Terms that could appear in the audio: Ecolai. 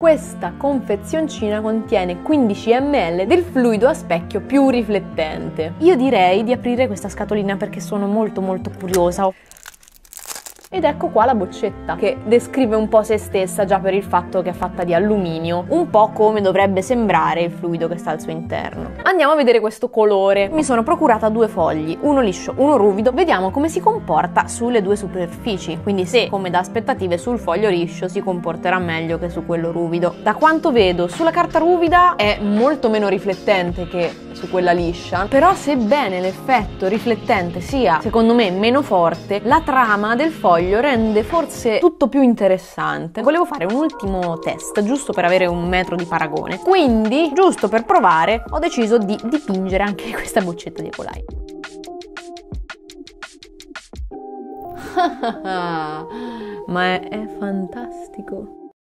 Questa confezioncina contiene 15 ml del fluido a specchio più riflettente. Io direi di aprire questa scatolina perché sono molto curiosa. Ed ecco qua la boccetta, che descrive un po' se stessa già per il fatto che è fatta di alluminio, un po' come dovrebbe sembrare il fluido che sta al suo interno. Andiamo a vedere questo colore. Mi sono procurata due fogli, uno liscio, uno ruvido. Vediamo come si comporta sulle due superfici, quindi se, come da aspettative, sul foglio liscio si comporterà meglio che su quello ruvido. Da quanto vedo, sulla carta ruvida è molto meno riflettente che su quella liscia, però sebbene l'effetto riflettente sia secondo me meno forte, la trama del foglio rende forse tutto più interessante. Volevo fare un ultimo test giusto per avere un metro di paragone, quindi giusto per provare ho deciso di dipingere anche questa boccetta di Ecolai. Ma è fantastico.